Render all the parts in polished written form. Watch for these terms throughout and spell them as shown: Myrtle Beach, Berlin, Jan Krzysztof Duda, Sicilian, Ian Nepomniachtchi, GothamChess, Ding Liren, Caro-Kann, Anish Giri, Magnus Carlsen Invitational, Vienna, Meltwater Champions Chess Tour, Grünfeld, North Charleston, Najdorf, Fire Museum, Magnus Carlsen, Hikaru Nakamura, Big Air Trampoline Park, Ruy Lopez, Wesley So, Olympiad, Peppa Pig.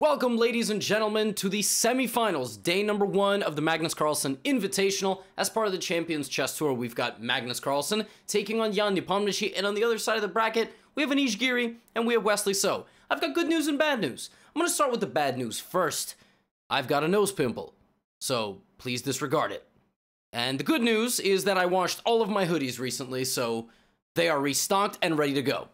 Welcome, ladies and gentlemen, to the semi-finals, day number one of the Magnus Carlsen Invitational. As part of the Champions Chess Tour, we've got Magnus Carlsen taking on Jan Nepomniachtchi, and on the other side of the bracket, we have Anish Giri, and we have Wesley So. I've got good news and bad news. I'm going to start with the bad news first. I've got a nose pimple, so please disregard it. And the good news is that I washed all of my hoodies recently, so they are restocked and ready to go.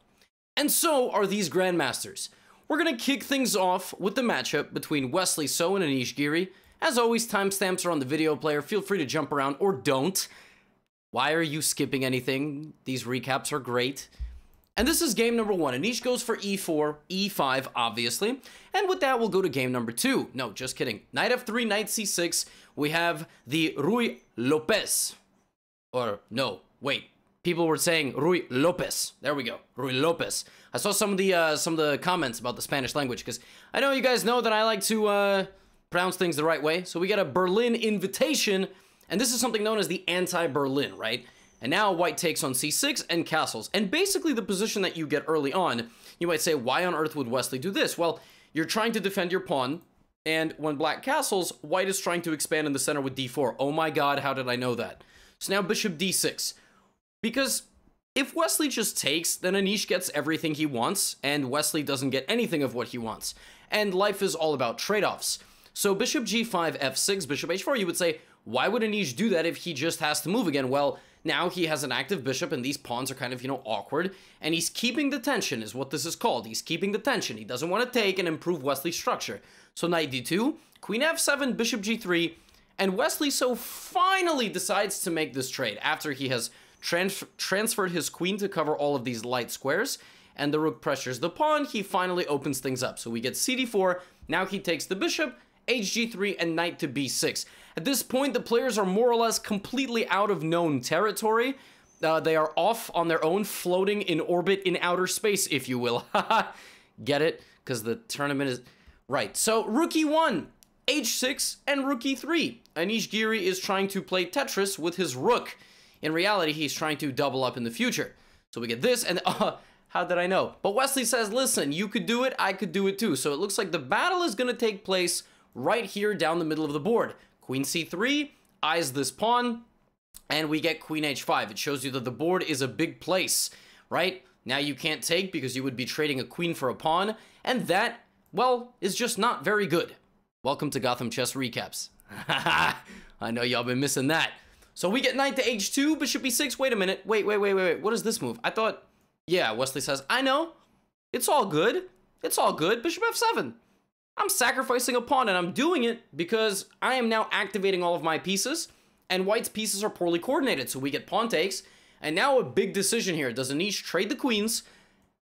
And so are these Grandmasters. We're going to kick things off with the matchup between Wesley So and Anish Giri. As always, timestamps are on the video player. Feel free to jump around or don't. Why are you skipping anything? These recaps are great. And this is game number one. Anish goes for e4, e5, obviously. And with that, we'll go to game number two. No, just kidding. Knight f3, knight c6. We have the Ruy Lopez. Or no, wait. People were saying Ruy Lopez. There we go, Ruy Lopez. I saw some of the comments about the Spanish language because I know you guys know that I like to pronounce things the right way. So we got a Berlin invitation, and this is something known as the anti-Berlin, right? And now white takes on c6 and castles. And basically the position that you get early on, you might say, why on earth would Wesley do this? Well, you're trying to defend your pawn, and when black castles, white is trying to expand in the center with d4. Oh my god, how did I know that? So now bishop d6. Because if Wesley just takes, then Anish gets everything he wants, and Wesley doesn't get anything of what he wants. And life is all about trade-offs. So bishop g5, f6, bishop h4, you would say, why would Anish do that if he just has to move again? Well, now he has an active bishop, and these pawns are kind of, you know, awkward. And he's keeping the tension, is what this is called. He's keeping the tension. He doesn't want to take and improve Wesley's structure. So knight d2, queen f7, bishop g3, and Wesley So finally decides to make this trade after he has transferred his queen to cover all of these light squares, and the rook pressures the pawn. He finally opens things up. So we get cd4. Now he takes the bishop, hg3, and knight to b6. At this point, the players are more or less completely out of known territory. They are off on their own, floating in orbit in outer space, if you will. Get it? Because the tournament is... Right, so rook e1, h6, and rook e3. Anish Giri is trying to play Tetris with his rook. In reality, he's trying to double up in the future. So we get this, and how did I know? But Wesley says, listen, you could do it, I could do it too. So it looks like the battle is going to take place right here down the middle of the board. Queen c3, eyes this pawn, and we get queen h5. It shows you that the board is a big place, right? Now you can't take because you would be trading a queen for a pawn, and that, well, is just not very good. Welcome to Gotham Chess Recaps. I know y'all been missing that. So we get knight to h2, bishop b6. Wait a minute. Wait. What is this move? I thought... Yeah, Wesley says, I know. It's all good. It's all good. Bishop f7. I'm sacrificing a pawn, and I'm doing it because I am now activating all of my pieces, and white's pieces are poorly coordinated, so we get pawn takes. And now a big decision here. Does Anish trade the queens?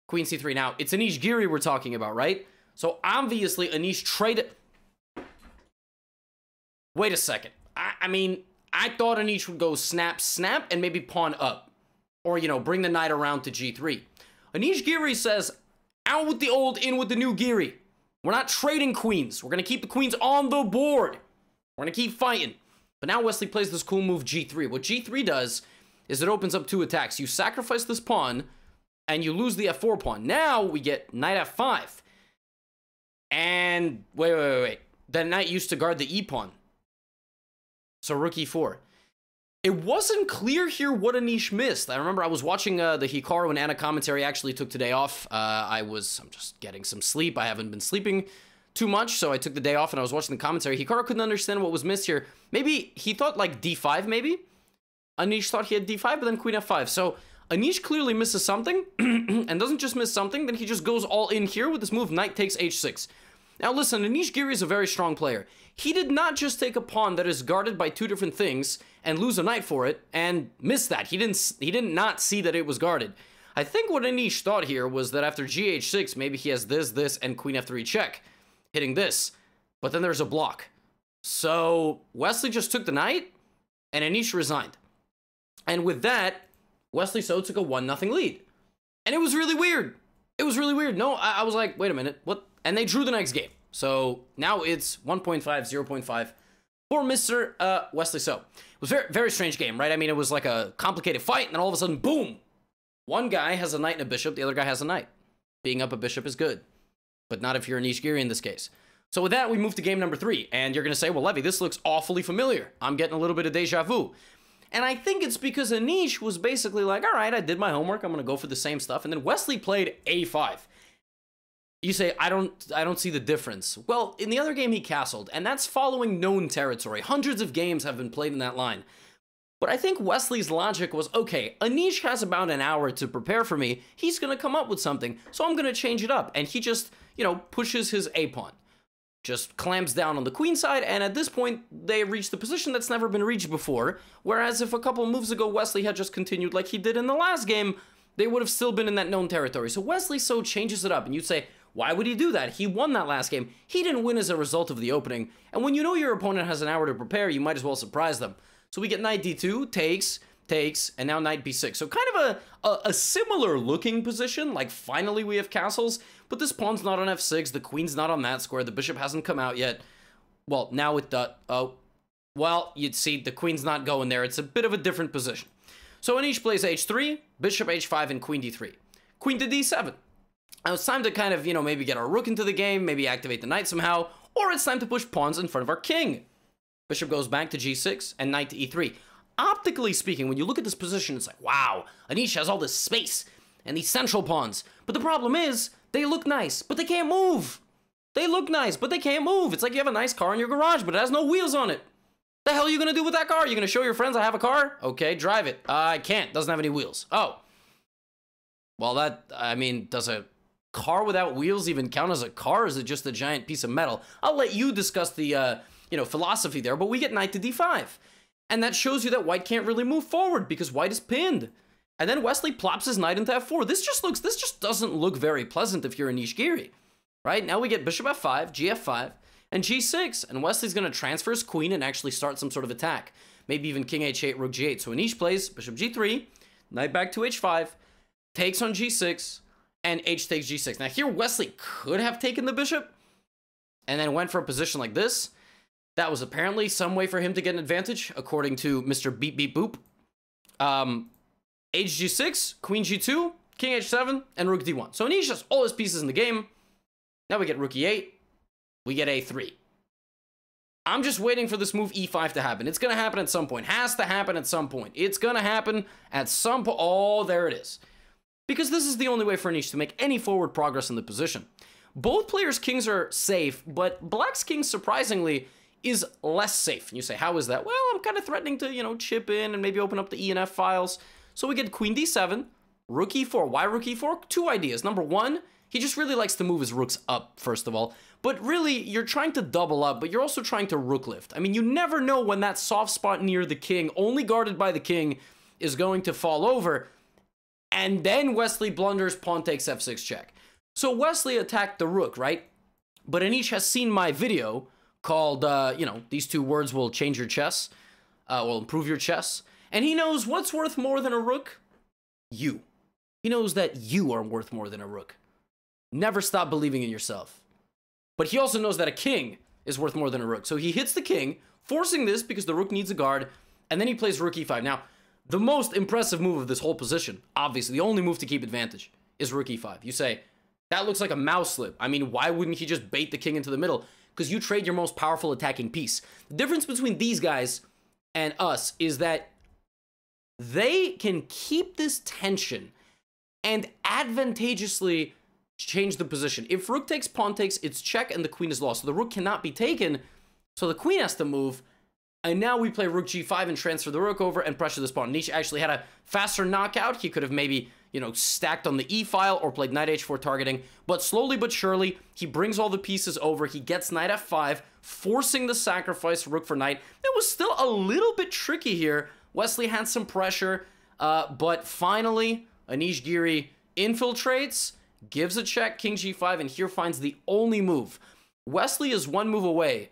Queen c3. Now, it's Anish Giri we're talking about, right? So obviously, Anish traded... Wait a second. I thought Anish would go snap, snap, and maybe pawn up. Or, you know, bring the knight around to g3. Anish Giri says, out with the old, in with the new Giri. We're not trading queens. We're going to keep the queens on the board. We're going to keep fighting. But now Wesley plays this cool move, g3. What g3 does is it opens up two attacks. You sacrifice this pawn, and you lose the f4 pawn. Now we get knight f5. And, wait. That knight used to guard the e-pawn. So rook e4. It wasn't clear here what Anish missed. I remember I was watching the Hikaru and Anna commentary. I actually took today off. I'm just getting some sleep. I haven't been sleeping too much, so I took the day off and I was watching the commentary. Hikaru couldn't understand what was missed here. Maybe he thought like d5, maybe? Anish thought he had d5, but then queen f5. So Anish clearly misses something and doesn't just miss something. Then he just goes all in here with this move, knight takes h6. Now listen, Anish Giri is a very strong player. He did not just take a pawn that is guarded by two different things and lose a knight for it and miss that. He did not see that it was guarded. I think what Anish thought here was that after gh6, maybe he has this, and queen f3 check, hitting this. But then there's a block. So Wesley just took the knight, and Anish resigned. And with that, Wesley So took a 1-0 lead. And it was really weird. It was really weird. No, I was like, wait a minute, what? And they drew the next game. So now it's 1.5, 0.5 for Mr. Wesley So. It was a very, very strange game, right? I mean, it was like a complicated fight, and then all of a sudden, boom! One guy has a knight and a bishop, the other guy has a knight. Being up a bishop is good. but not if you're Anish Giri in this case. So with that, we move to game number 3, and you're going to say, well, Levy, this looks awfully familiar. I'm getting a little bit of deja vu. And I think it's because Anish was basically like, all right, I did my homework. I'm going to go for the same stuff. And then Wesley played a5. You say, I don't see the difference. Well, in the other game, he castled, and that's following known territory. Hundreds of games have been played in that line. But I think Wesley's logic was, okay, Anish has about an hour to prepare for me. He's going to come up with something, so I'm going to change it up. And he just, you know, pushes his a pawn. Just clamps down on the queen side, and at this point, they reach the position that's never been reached before, whereas if a couple moves ago Wesley had just continued like he did in the last game, they would have still been in that known territory. So Wesley So changes it up, and you'd say, why would he do that? He won that last game. He didn't win as a result of the opening, and when you know your opponent has an hour to prepare, you might as well surprise them. So we get knight d2, takes, takes, and now knight b6. So kind of a similar looking position, like finally we have castles, but this pawn's not on f6, the queen's not on that square, the bishop hasn't come out yet. Well, now it does. Oh, well, you'd see the queen's not going there. It's a bit of a different position. So Anish plays h3, bishop h5, and queen d3. Queen to d7. Now it's time to kind of, you know, maybe get our rook into the game, maybe activate the knight somehow, or it's time to push pawns in front of our king. Bishop goes back to g6, and knight to e3. Optically speaking, when you look at this position, it's like, wow, Anish has all this space and these central pawns. But the problem is, they look nice, but they can't move. They look nice, but they can't move. It's like you have a nice car in your garage, but it has no wheels on it. The hell are you going to do with that car? You're going to show your friends I have a car? Okay, drive it. I can't. Doesn't have any wheels. Oh. Well, that, I mean, does a car without wheels even count as a car? Or is it just a giant piece of metal? I'll let you discuss the, you know, philosophy there, but we get knight to d5. And that shows you that white can't really move forward because white is pinned. And then Wesley plops his knight into f4. This just doesn't look very pleasant if you're Anish Giri, right? Now we get bishop f5, gf5, and g6. And Wesley's going to transfer his queen and actually start some sort of attack. Maybe even king h8, rook g8. So Anish plays bishop g3, knight back to h5, takes on g6, and h takes g6. Now here Wesley could have taken the bishop and then went for a position like this. That was apparently some way for him to get an advantage, according to Mr. Beep Beep Boop. Hg6, queen g2, king h7, and rook d1. So Anish has all his pieces in the game. Now we get rook e8. We get a3. I'm just waiting for this move e5 to happen. It's going to happen at some point. Has to happen at some point. It's going to happen at some point. Oh, there it is. Because this is the only way for Anish to make any forward progress in the position. Both players' kings are safe, but black's king, surprisingly, is less safe. And you say, how is that? Well, I'm kind of threatening to, you know, chip in and maybe open up the E and F files. So we get queen d7, rook e4. Why rook e4? Two ideas. Number one, he just really likes to move his rooks up, first of all. But really, you're trying to double up, but you're also trying to rook lift. I mean, you never know when that soft spot near the king, only guarded by the king, is going to fall over. And then Wesley blunders, pawn takes f6 check. So Wesley attacked the rook, right? But Anish has seen my video called, you know, these two words will change your chess, will improve your chess. And he knows what's worth more than a rook? You. He knows that you are worth more than a rook. Never stop believing in yourself. But he also knows that a king is worth more than a rook. So he hits the king, forcing this because the rook needs a guard, and then he plays rook e5. Now, the most impressive move of this whole position, obviously, the only move to keep advantage, is rook e5. You say, that looks like a mouse slip. I mean, why wouldn't he just bait the king into the middle? Because you trade your most powerful attacking piece. The difference between these guys and us is that they can keep this tension and advantageously change the position. If rook takes, pawn takes, it's check, and the queen is lost. So the rook cannot be taken, so the queen has to move. And now we play rook g5 and transfer the rook over and pressure this pawn. Anish actually had a faster knockout. He could have maybe, you know, stacked on the e file or played knight h4 targeting. But slowly but surely, he brings all the pieces over. He gets knight f5, forcing the sacrifice, rook for knight. It was still a little bit tricky here. Wesley had some pressure, but finally, Anish Giri infiltrates, gives a check, king g5, and here finds the only move. Wesley is one move away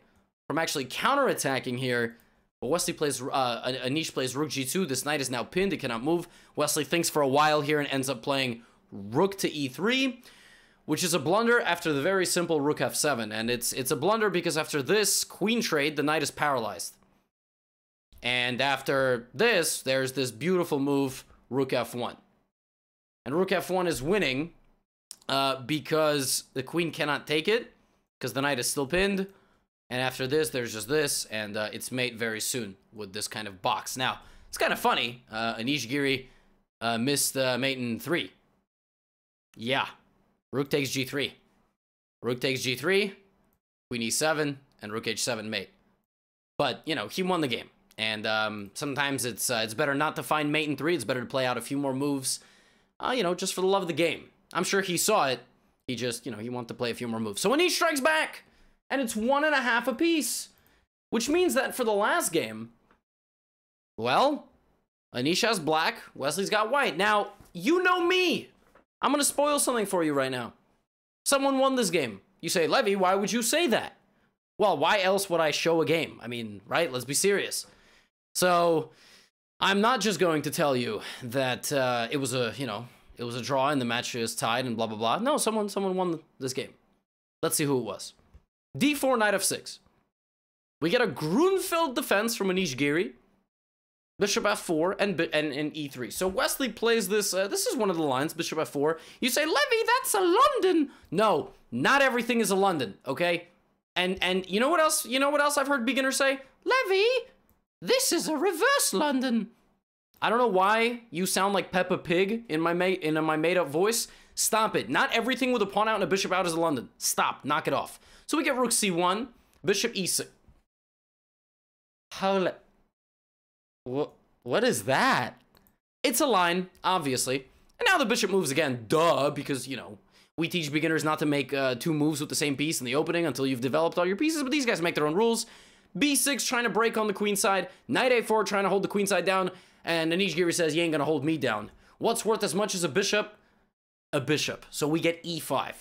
from actually counterattacking here. But Wesley plays, Anish plays rook g2. This knight is now pinned. It cannot move. Wesley thinks for a while here and ends up playing rook to e3, which is a blunder after the very simple rook f7. And it's a blunder because after this queen trade, the knight is paralyzed. And after this, there's this beautiful move, rook f1. And rook f1 is winning because the queen cannot take it, because the knight is still pinned. And after this, there's just this, and it's mate very soon with this kind of box. Now, it's kind of funny. Anish Giri missed mate in 3. Yeah. Rook takes g3. Rook takes g3, queen e7, and rook h7 mate. But, you know, he won the game. And sometimes it's better not to find mate in 3. It's better to play out a few more moves, you know, just for the love of the game. I'm sure he saw it. He just, you know, he wanted to play a few more moves. So Anish strikes back, and it's 1.5 apiece, which means that for the last game, well, Anish has black, Wesley's got white. Now, you know me. I'm going to spoil something for you right now. Someone won this game. You say, Levy, why would you say that? Well, why else would I show a game? I mean, right? Let's be serious. So, I'm not just going to tell you that it was a, you know, it was a draw and the match is tied and blah, blah, blah. No, someone won this game. Let's see who it was. D4, knight f6. We get a Grünfeld defense from Anish Giri. Bishop f4 and e3. So Wesley plays this. This is one of the lines, bishop f4. You say, Levy, that's a London. No, not everything is a London, okay? And you know what else? You know what else I've heard beginners say? Levy, this is a reverse London. I don't know why you sound like Peppa Pig in my made-up voice. Stop it. Not everything with a pawn out and a bishop out is a London. Stop. Knock it off. So we get rook c1, bishop e6. What is that? It's a line, obviously. And now the bishop moves again. Duh, because, you know, we teach beginners not to make 2 moves with the same piece in the opening until you've developed all your pieces, but these guys make their own rules. b6 trying to break on the queen side. Knight a4 trying to hold the queen side down. And Anish Giri says, you ain't gonna hold me down. What's worth as much as a bishop? A bishop. So we get e5.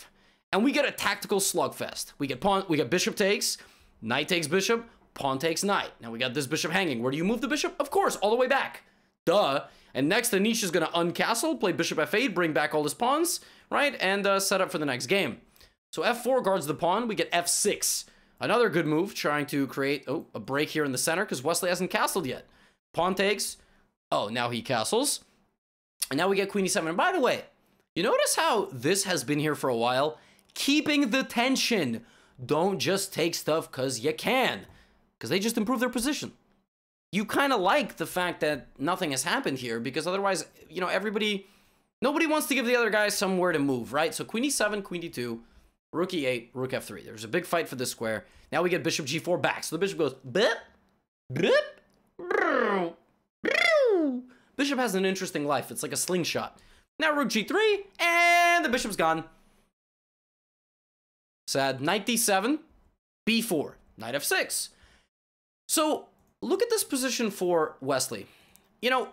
And we get a tactical slugfest. We get pawn, we get bishop takes, knight takes bishop, pawn takes knight. Now we got this bishop hanging. Where do you move the bishop? Of course, all the way back. Duh. And next, Anish is gonna uncastle, play bishop f8, bring back all his pawns, right? And set up for the next game. So f4 guards the pawn. We get f6. Another good move, trying to create a break here in the center because Wesley hasn't castled yet. Pawn takes. Oh, now he castles. And now we get queen e7. And by the way, you notice how this has been here for a while? Keeping the tension. Don't just take stuff because you can. Because they just improve their position. You kind of like the fact that nothing has happened here because otherwise, you know, nobody wants to give the other guy somewhere to move, right? So queen e7, queen d2, rook e8, rook f3. There's a big fight for this square. Now we get bishop g4 back. So the bishop goes, blip, blip. Bishop has an interesting life. It's like a slingshot. Now rook g3, and the bishop's gone. Sad. Knight d7, b4, knight f6. So look at this position for Wesley. You know,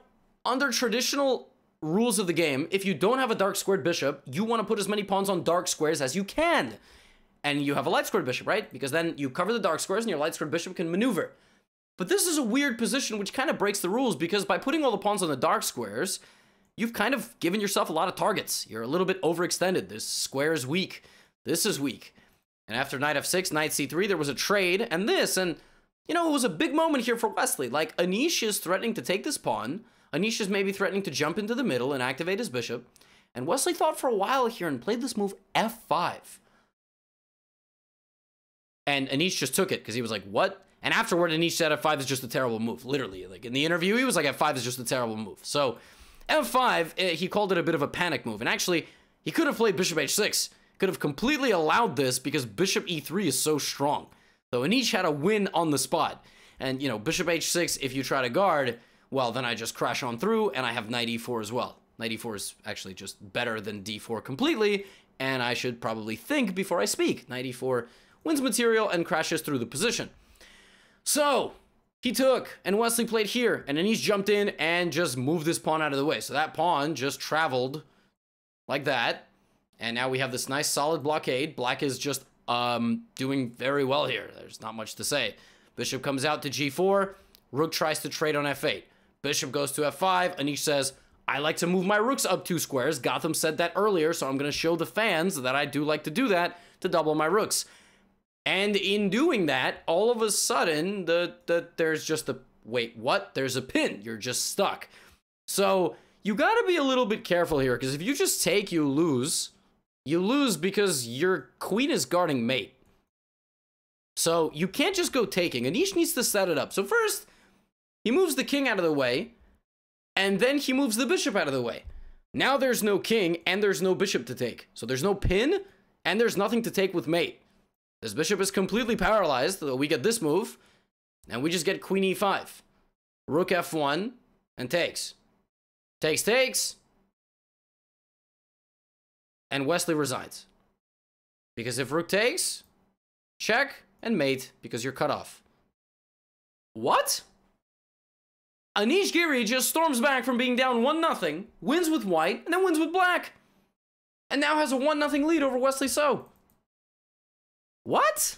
under traditional rules of the game, if you don't have a dark squared bishop, you want to put as many pawns on dark squares as you can. And you have a light squared bishop, right? Because then you cover the dark squares and your light squared bishop can maneuver. But this is a weird position which kind of breaks the rules because by putting all the pawns on the dark squares, you've kind of given yourself a lot of targets. You're a little bit overextended. This square is weak. This is weak. And after knight f6, knight c3, there was a trade and this. And, you know, it was a big moment here for Wesley. Like, Anish is threatening to take this pawn. Anish is maybe threatening to jump into the middle and activate his bishop. And Wesley thought for a while here and played this move f5. And Anish just took it because he was like, what? And afterward, Anish said f5 is just a terrible move. Literally, like in the interview, he was like, f5 is just a terrible move. So f5, he called it a bit of a panic move. And actually, he could have played bishop h6. Could have completely allowed this because bishop e3 is so strong. So Anish had a win on the spot. And, you know, bishop h6, if you try to guard, well, then I just crash on through and I have knight e4 as well. Knight e4 is actually just better than d4 completely. And I should probably think before I speak. Knight e4 wins material and crashes through the position. So, he took, and Wesley played here, and Anish jumped in and just moved this pawn out of the way. So that pawn just traveled like that, and now we have this nice solid blockade. Black is just doing very well here. There's not much to say. Bishop comes out to g4. Rook tries to trade on f8. Bishop goes to f5. Anish says, I like to move my rooks up 2 squares. Gotham said that earlier, so I'm going to show the fans that I do like to do that to double my rooks. And in doing that, all of a sudden, there's just a... Wait, what? There's a pin. You're just stuck. So, you gotta be a little bit careful here, because if you just take, you lose. You lose because your queen is guarding mate. So you can't just go taking. Anish needs to set it up. So first, he moves the king out of the way, and then he moves the bishop out of the way. Now there's no king, and there's no bishop to take. So there's no pin, and there's nothing to take with mate. This bishop is completely paralyzed, though we get this move, and we just get queen e5. Rook f1, and takes. Takes, takes. And Wesley resigns. Because if rook takes, check, and mate, because you're cut off. What? Anish Giri just storms back from being down 1-0, wins with white, and then wins with black. And now has a 1-0 lead over Wesley So. What?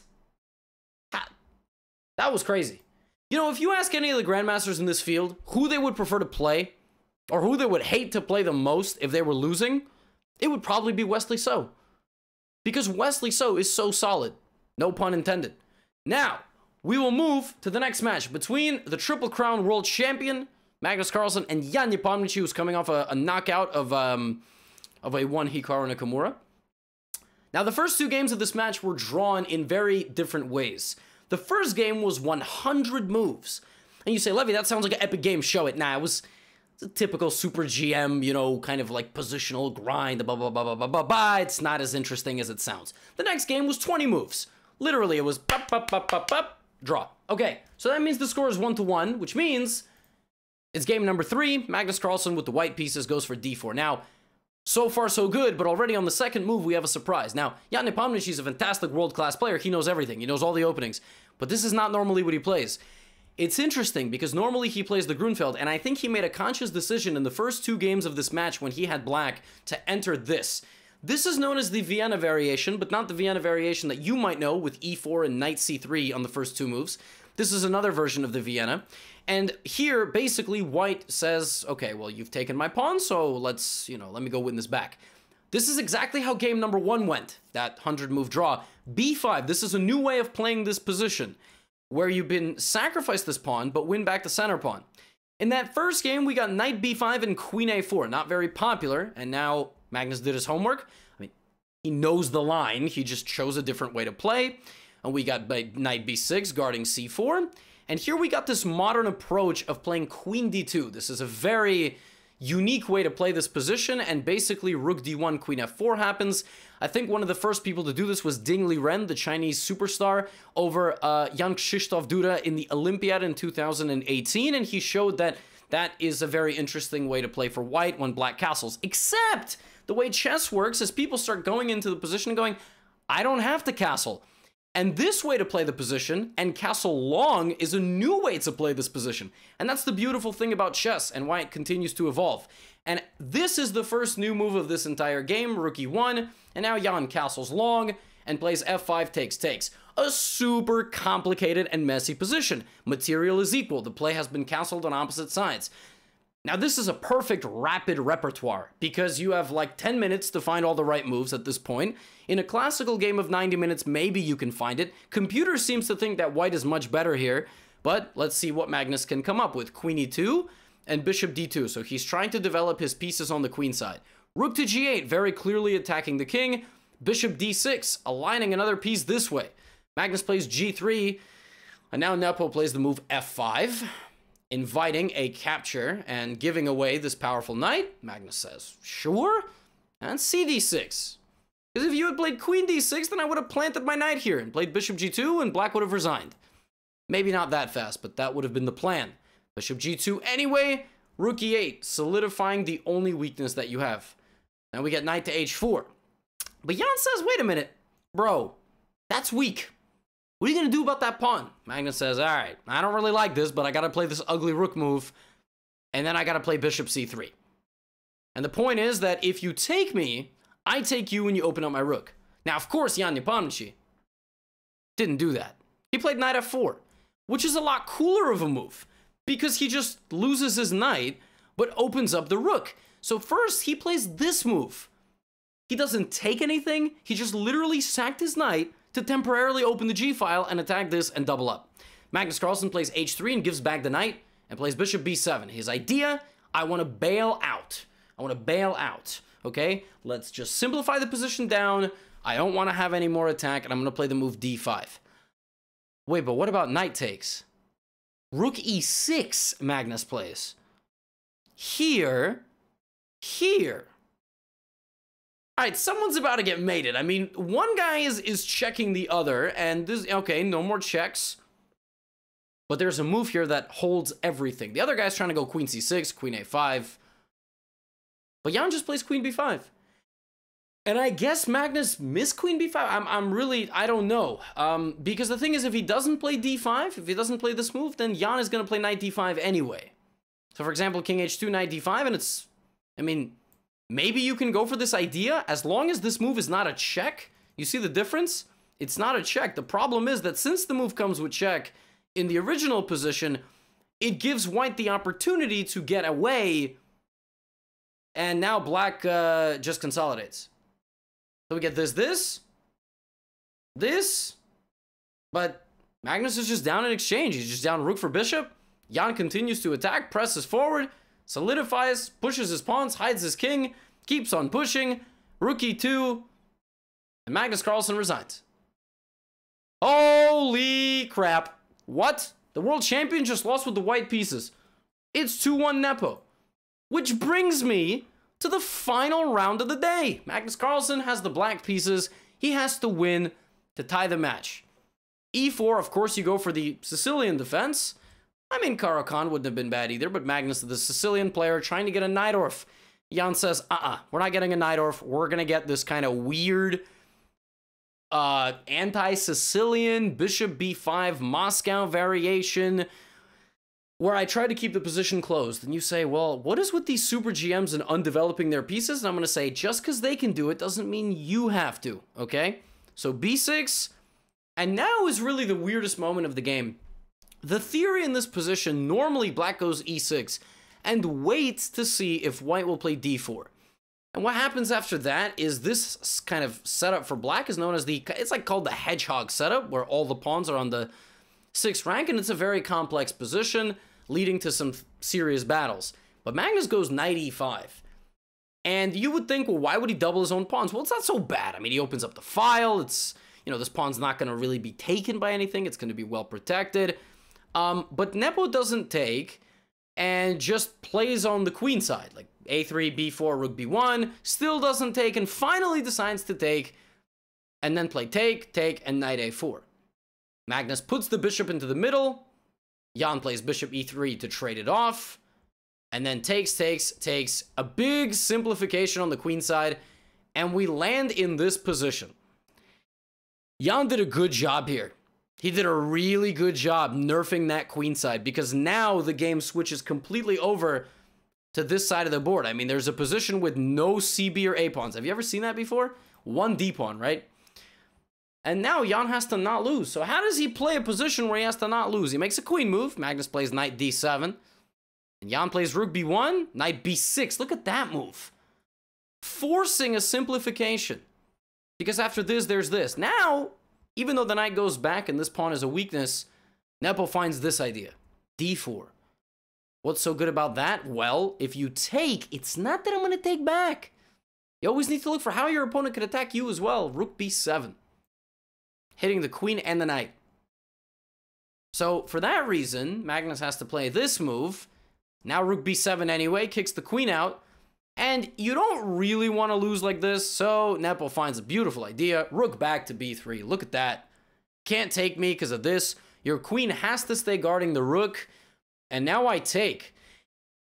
That was crazy. You know, if you ask any of the grandmasters in this field who they would prefer to play, or who they would hate to play the most if they were losing, it would probably be Wesley So. Because Wesley So is so solid. No pun intended. Now, we will move to the next match between the Triple Crown World Champion, Magnus Carlsen, and Jan Nepomniachtchi, who's coming off a knockout of a one Hikaru Nakamura. Now, the first two games of this match were drawn in very different ways. The first game was 100 moves. And you say, Levy, that sounds like an epic game. Show it. Nah, it was a typical Super GM, you know, kind of like positional grind, blah, blah, blah, blah, blah, blah, blah. It's not as interesting as it sounds. The next game was 20 moves. Literally, it was pop, pop, pop, pop, pop, draw. Okay, so that means the score is 1-1, which means it's game number 3. Magnus Carlsen with the white pieces goes for d4. Now, so far so good, but already on the second move, we have a surprise. Now, Jan Nepomniachtchi is a fantastic world-class player. He knows everything. He knows all the openings. But this is not normally what he plays. It's interesting because normally he plays the Grünfeld, and I think he made a conscious decision in the first two games of this match when he had black to enter this. This is known as the Vienna variation, but not the Vienna variation that you might know with e4 and knight c3 on the first two moves. This is another version of the Vienna. And here, basically, white says, okay, well, you've taken my pawn, so let's, you know, let me go win this back. This is exactly how game number 1 went, that 100-move draw. b5, this is a new way of playing this position, where you've been sacrificed this pawn, but win back the center pawn. In that first game, we got knight b5 and queen a4, not very popular, and now Magnus did his homework. I mean, he knows the line. He just chose a different way to play. And we got knight b6 guarding c4. And here we got this modern approach of playing queen d2. This is a very unique way to play this position. And basically, rook d1, queen f4 happens. I think one of the first people to do this was Ding Liren, the Chinese superstar, over Jan Krzysztof Duda in the Olympiad in 2018. And he showed that that is a very interesting way to play for white when black castles. Except the way chess works is people start going into the position going, I don't have to castle. And this way to play the position and castle long is a new way to play this position. And that's the beautiful thing about chess and why it continues to evolve. And this is the first new move of this entire game, rook e1. And now Jan castles long and plays f5, takes, takes. A super complicated and messy position. Material is equal. The play has been castled on opposite sides. Now, this is a perfect rapid repertoire because you have like 10 minutes to find all the right moves at this point. In a classical game of 90 minutes, maybe you can find it. Computer seems to think that white is much better here, but let's see what Magnus can come up with. Queen e2 and bishop d2. So he's trying to develop his pieces on the queen side. Rook to g8, very clearly attacking the king. Bishop d6, aligning another piece this way. Magnus plays g3, and now Nepo plays the move f5, inviting a capture and giving away this powerful knight. Magnus says, sure, and cd6. Because if you had played queen d6, then I would have planted my knight here and played bishop g2, and black would have resigned. Maybe not that fast, but that would have been the plan. Bishop g2 anyway, rook e8, solidifying the only weakness that you have. Now we get knight to h4. But Jan says, wait a minute, bro, that's weak. What are you going to do about that pawn? Magnus says, all right, I don't really like this, but I got to play this ugly rook move, and then I got to play bishop c3. And the point is that if you take me, I take you and you open up my rook. Now, of course, Jan Nepomniachtchi didn't do that. He played knight f4, which is a lot cooler of a move because he just loses his knight but opens up the rook. So first, he plays this move. He doesn't take anything. He just literally sacked his knight to temporarily open the g-file and attack this and double up. Magnus Carlsen plays h3 and gives back the knight and plays bishop b7. His idea, I want to bail out. Okay, let's just simplify the position down. I don't want to have any more attack, and I'm going to play the move d5. Wait, but what about knight takes? Rook e6, Magnus plays. Here. All right, someone's about to get mated. I mean, one guy is checking the other, and this, okay, no more checks. But there's a move here that holds everything. The other guy's trying to go queen c6, queen a5. But Jan just plays queen b5. And I guess Magnus missed queen b5. I'm really, I don't know. Because the thing is, if he doesn't play d5, if he doesn't play this move, then Jan is going to play knight d5 anyway. So, for example, king h2, knight d5, and it's, I mean, maybe you can go for this idea as long as this move is not a check. You see the difference? It's not a check. The problem is that since the move comes with check in the original position, it gives white the opportunity to get away, and now black just consolidates. So we get this, but Magnus is just down in exchange. He's just down rook for bishop. Jan continues to attack, presses forward, solidifies, pushes his pawns, hides his king, keeps on pushing, rook e2, and Magnus Carlsen resigns. Holy crap. What? The world champion just lost with the white pieces. It's 2-1 Nepo. Which brings me to the final round of the day. Magnus Carlsen has the black pieces. He has to win to tie the match. E4, of course, you go for the Sicilian defense. I mean, Caro-Kann wouldn't have been bad either, but Magnus, the Sicilian player, trying to get a Najdorf. Jan says, we're not getting a Najdorf. We're going to get this kind of weird anti-Sicilian bishop b5 Moscow variation, where I try to keep the position closed. And you say, well, what is with these super GMs and undeveloping their pieces? And I'm going to say, just because they can do it doesn't mean you have to, okay? So b6, and now is really the weirdest moment of the game. The theory in this position, normally black goes e6 and waits to see if white will play d4. And what happens after that is this kind of setup for black is known as the, it's like called the hedgehog setup, where all the pawns are on the 6th rank, and it's a very complex position, leading to some serious battles. But Magnus goes knight e5. And you would think, well, why would he double his own pawns? Well, it's not so bad. I mean, he opens up the file. It's, you know, this pawn's not going to really be taken by anything. It's going to be well protected. But Nepo doesn't take and just plays on the queen side, like a3, b4, rook b1, still doesn't take, and finally decides to take, and then play take, and knight a4. Magnus puts the bishop into the middle. Jan plays bishop e3 to trade it off, and then takes, a big simplification on the queen side, and we land in this position. Jan did a good job here. He did a really good job nerfing that queen side, because now the game switches completely over to this side of the board. I mean, there's a position with no CB or A pawns. Have you ever seen that before? One D pawn, right? And now Jan has to not lose. So how does he play a position where he has to not lose? He makes a queen move. Magnus plays knight d7. And Jan plays rook b1, knight b6. Look at that move. Forcing a simplification. Because after this, there's this. Now, even though the knight goes back and this pawn is a weakness, Nepo finds this idea. d4. What's so good about that? Well, if you take, it's not that I'm going to take back. You always need to look for how your opponent could attack you as well. Rook b7. Hitting the queen and the knight. So, for that reason, Magnus has to play this move. Now rook b7 anyway, kicks the queen out. And you don't really want to lose like this, so Nepo finds a beautiful idea. Rook back to b3. Look at that. Can't take me because of this. Your queen has to stay guarding the rook. And now I take.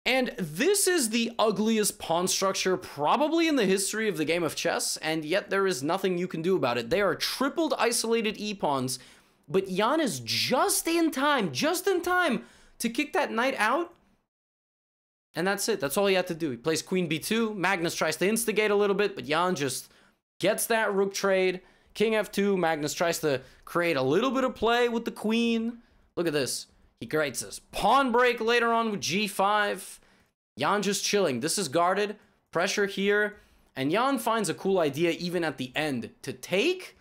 And this is the ugliest pawn structure probably in the history of the game of chess, and yet there is nothing you can do about it. They are tripled isolated e-pawns, but Jan is just in time to kick that knight out, and that's it. That's all he had to do. He plays queen b2, Magnus tries to instigate a little bit, but Jan just gets that rook trade. King f2, Magnus tries to create a little bit of play with the queen. Look at this. He creates this pawn break later on with g5. Jan just chilling. This is guarded. Pressure here. And Jan finds a cool idea even at the end to take.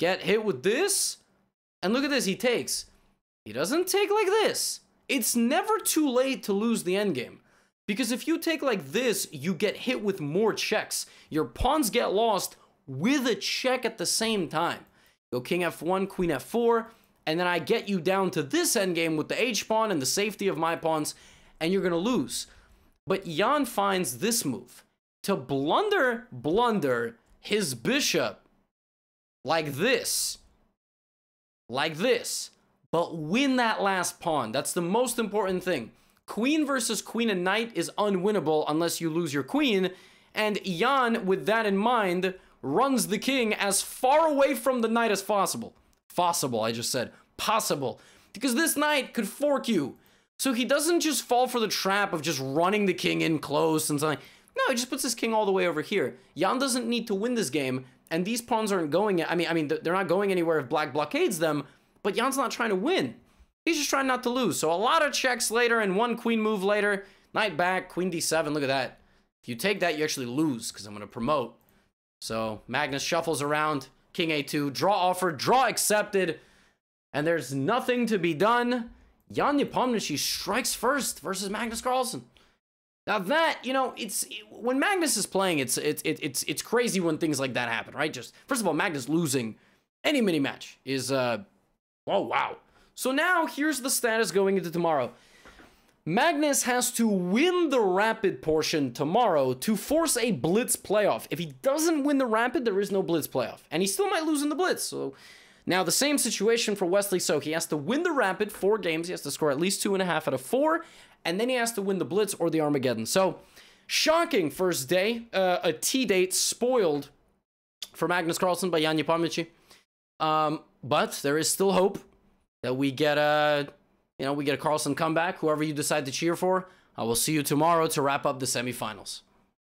Get hit with this. And look at this. He takes. He doesn't take like this. It's never too late to lose the endgame. Because if you take like this, you get hit with more checks. Your pawns get lost with a check at the same time. Go king f1, queen f4, and then I get you down to this endgame with the h-pawn and the safety of my pawns, and you're going to lose. But Jan finds this move. To blunder his bishop like this. Like this. But win that last pawn. That's the most important thing. Queen versus queen and knight is unwinnable unless you lose your queen. And Jan, with that in mind, runs the king as far away from the knight as possible. Possible, I just said. Possible. Because this knight could fork you. So he doesn't just fall for the trap of just running the king in close and something. No, he just puts his king all the way over here. Jan doesn't need to win this game, and these pawns aren't going... I mean, they're not going anywhere if black blockades them, but Jan's not trying to win. He's just trying not to lose. So a lot of checks later and one queen move later. Knight back, queen d7, look at that. If you take that, you actually lose, because I'm going to promote. So Magnus shuffles around, king a2, draw offered, draw accepted, and there's nothing to be done. Jan Nepomniachtchi strikes first versus Magnus Carlsen. Now that, you know, when Magnus is playing, it's crazy when things like that happen, right? Just, first of all, Magnus losing any mini-match is, oh, wow. So now here's the status going into tomorrow. Magnus has to win the rapid portion tomorrow to force a blitz playoff. If he doesn't win the rapid, there is no blitz playoff. And he still might lose in the blitz, so... Now, the same situation for Wesley So. He has to win the rapid, 4 games. He has to score at least 2.5 out of 4. And then he has to win the blitz or the Armageddon. So, shocking first day. A T-date spoiled for Magnus Carlsen by Jan Nepomniachtchi. But there is still hope that we get a, Carlsen comeback. Whoever you decide to cheer for. I will see you tomorrow to wrap up the semifinals.